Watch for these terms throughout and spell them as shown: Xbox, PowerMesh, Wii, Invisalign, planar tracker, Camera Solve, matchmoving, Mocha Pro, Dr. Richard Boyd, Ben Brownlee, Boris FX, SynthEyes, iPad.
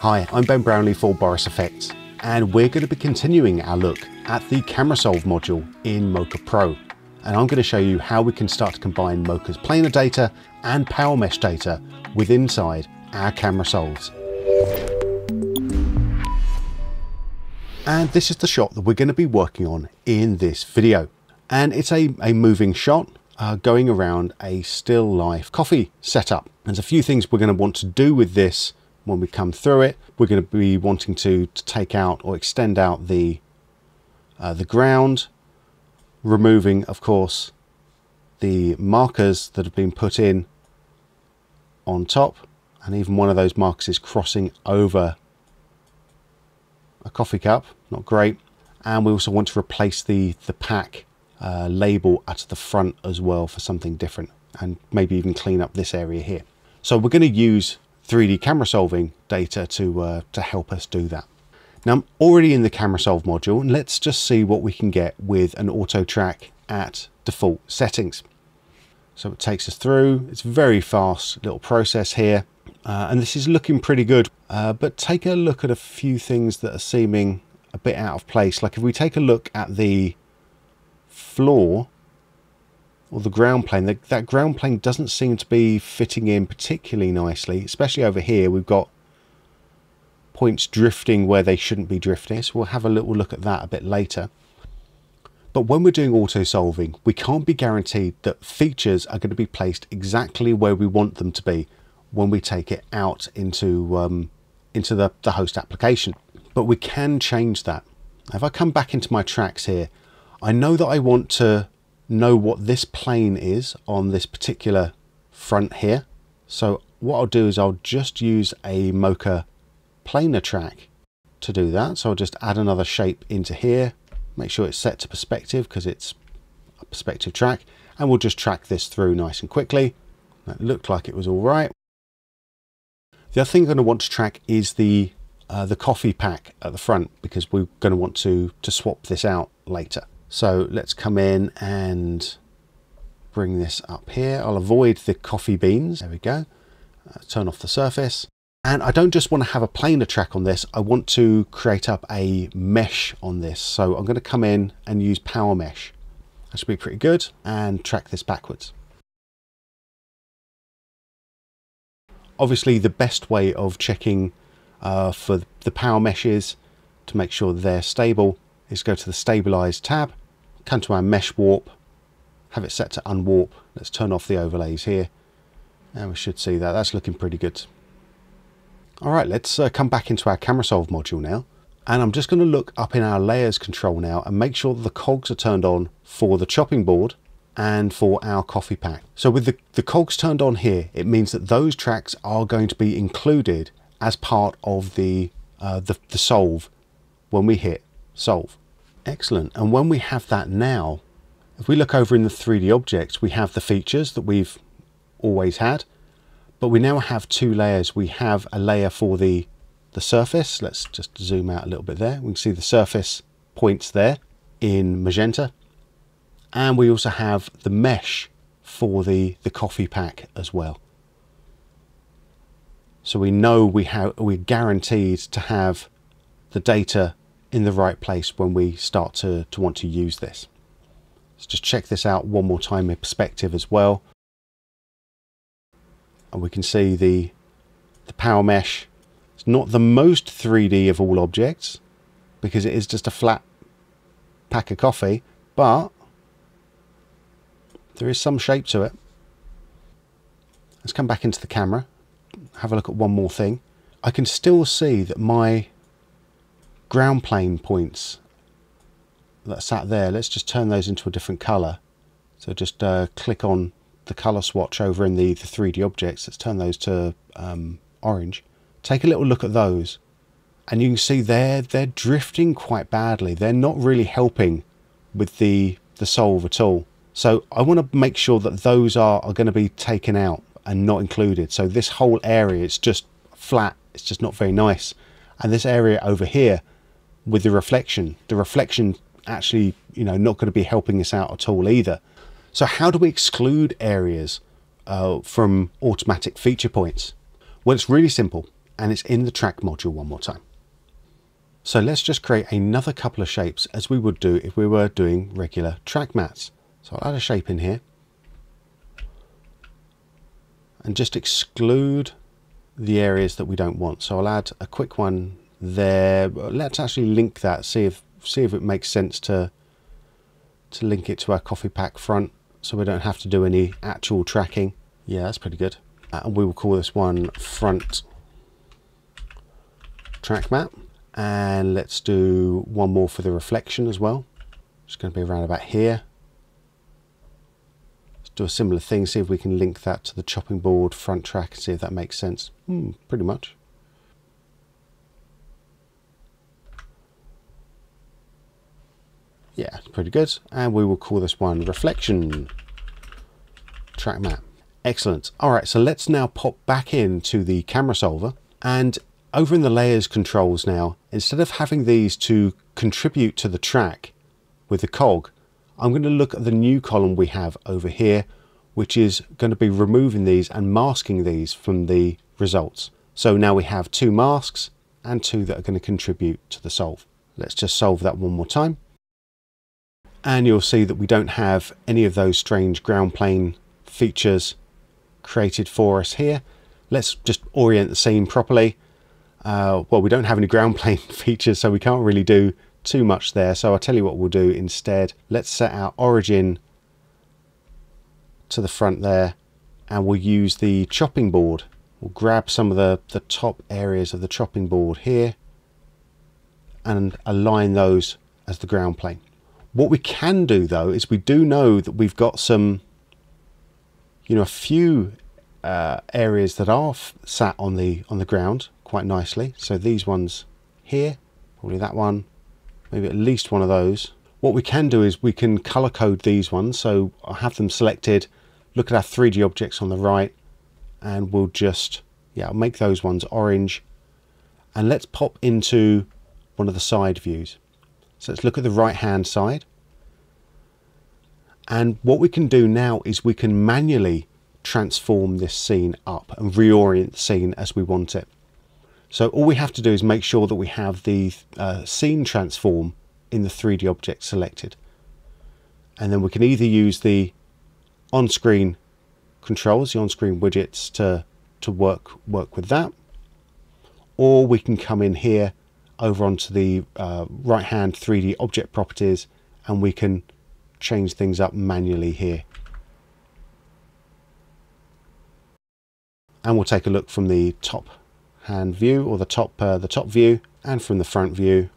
Hi, I'm Ben Brownlee for Boris FX, and we're going to be continuing our look at the camera solve module in Mocha Pro. And I'm going to show you how we can start to combine Mocha's planar data and PowerMesh data with inside our camera solves. And this is the shot that we're going to be working on in this video. And it's a moving shot going around a still life coffee setup. There's a few things we're going to want to do with this when we come through it. We're going to be wanting to take out or extend out the ground, removing, of course, the markers that have been put in on top, and even one of those markers is crossing over a coffee cup. Not great. And we also want to replace the pack label at the front as well for something different, and maybe even clean up this area here. So we're going to use 3D camera solving data to help us do that. Now I'm already in the camera solve module, and let's just see what we can get with an auto track at default settings. So it takes us through. It's a very fast little process here, and this is looking pretty good, but take a look at a few things that are seeming a bit out of place. Like if we take a look at the floor or the ground plane, that ground plane doesn't seem to be fitting in particularly nicely, especially over here. We've got points drifting where they shouldn't be drifting, so we'll have a little look at that a bit later. But when we're doing auto solving, we can't be guaranteed that features are going to be placed exactly where we want them to be when we take it out into the host application. But we can change that. If I come back into my tracks here, I know that I want to know what this plane is on this particular front here. So what I'll do is I'll just use a Mocha planar track to do that. So I'll just add another shape into here, make sure it's set to perspective because it's a perspective track, and we'll just track this through nice and quickly. That looked like it was all right. The other thing I'm going to want to track is the coffee pack at the front, because we're going to want to swap this out later. So let's come in and bring this up here. I'll avoid the coffee beans. There we go. Turn off the surface. And I don't just want to have a planar track on this. I want to create up a mesh on this. So I'm going to come in and use PowerMesh. That should be pretty good. And track this backwards. Obviously the best way of checking for the power meshes to make sure they're stable is go to the Stabilize tab, come to our Mesh Warp, have it set to Unwarp. Let's turn off the overlays here, and we should see that. That's looking pretty good. All right, let's come back into our Camera Solve module now, and I'm just going to look up in our Layers control now and make sure that the cogs are turned on for the chopping board and for our coffee pack. So with the cogs turned on here, it means that those tracks are going to be included as part of the solve when we hit solve. Excellent. And when we have that now, if we look over in the 3D objects, we have the features that we've always had, but we now have two layers. We have a layer for the surface. Let's just zoom out a little bit there. We can see the surface points there in magenta, and we also have the mesh for the coffee pack as well. So we know we're guaranteed to have the data in the right place when we start to want to use this. Let's just check this out one more time in perspective as well. And we can see the power mesh. It's not the most 3D of all objects because it is just a flat pack of coffee, but there is some shape to it. Let's come back into the camera. Have a look at one more thing. I can still see that my ground plane points that sat there, let's just turn those into a different color. So just click on the color swatch over in the 3D objects. Let's turn those to orange. Take a little look at those, and you can see they're drifting quite badly. They're not really helping with the solve at all. So I want to make sure that those are going to be taken out and not included. So this whole area, it's just flat, it's just not very nice. And this area over here with the reflection actually, you know, not going to be helping us out at all either. So how do we exclude areas from automatic feature points? Well, it's really simple. and it's in the track module one more time. So let's just create another couple of shapes as we would do if we were doing regular track mats. So I'll add a shape in here and just exclude the areas that we don't want. So I'll add a quick one there. Let's actually link that, see if it makes sense to link it to our coffee pack front so we don't have to do any actual tracking. Yeah, that's pretty good. And we will call this one front track map. And let's do one more for the reflection as well. It's going to be around about here. Let's do a similar thing, see if we can link that to the chopping board front track and see if that makes sense. Pretty much. Yeah, it's pretty good. And we will call this one reflection track map. Excellent. All right, so let's now pop back into the camera solver, and over in the layers controls now, instead of having these to contribute to the track with the cog, I'm going to look at the new column we have over here, which is going to be removing these and masking these from the results. So now we have two masks and two that are going to contribute to the solve. Let's just solve that one more time. And you'll see that we don't have any of those strange ground plane features created for us here. Let's just orient the scene properly. Well, we don't have any ground plane features, so we can't really do too much there. So I'll tell you what we'll do instead. Let's set our origin to the front there, and we'll use the chopping board. We'll grab some of the top areas of the chopping board here and align those as the ground plane. What we can do though is we do know that we've got some, you know, a few areas that are sat on the ground quite nicely. So these ones here, probably that one, maybe at least one of those. What we can do is we can color code these ones. So I'll have them selected, look at our 3D objects on the right, and we'll just, yeah, I'll make those ones orange. And let's pop into one of the side views. So let's look at the right hand side. And what we can do now is we can manually transform this scene up and reorient the scene as we want it. So all we have to do is make sure that we have the scene transform in the 3D object selected. And then we can either use the on-screen controls, the on-screen widgets to work with that, or we can come in here over onto the right hand 3D object properties, and we can change things up manually here. And we'll take a look from the top hand view, or the top view, and from the front view.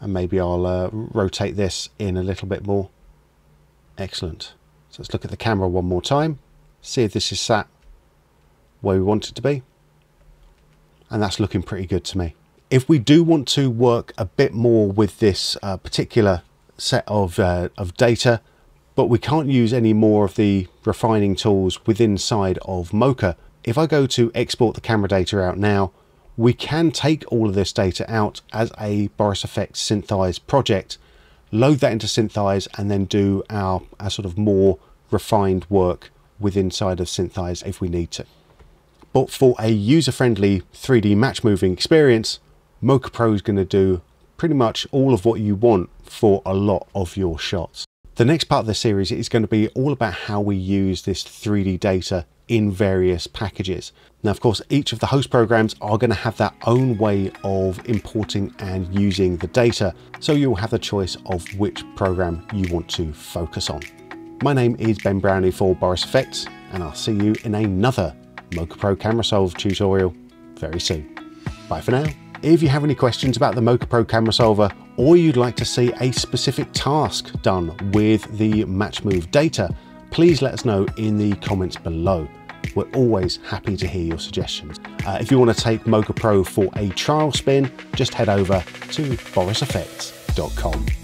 And maybe I'll rotate this in a little bit more. Excellent. So let's look at the camera one more time, see if this is sat where we want it to be. And that's looking pretty good to me. If we do want to work a bit more with this particular set of data, but we can't use any more of the refining tools within side of Mocha, if I go to export the camera data out now, we can take all of this data out as a Boris FX SynthEyes project, load that into SynthEyes, and then do our sort of more refined work within side of SynthEyes if we need to. But for a user-friendly 3D match moving experience, Mocha Pro is going to do pretty much all of what you want for a lot of your shots. The next part of the series is going to be all about how we use this 3D data in various packages. Now, of course, each of the host programs are going to have their own way of importing and using the data, so you'll have the choice of which program you want to focus on. My name is Ben Brownlee for Boris FX, and I'll see you in another Mocha Pro Camera Solve tutorial very soon. Bye for now. If you have any questions about the Mocha Pro Camera Solver, or you'd like to see a specific task done with the match move data, please let us know in the comments below. We're always happy to hear your suggestions. If you want to take Mocha Pro for a trial spin, just head over to borisfx.com.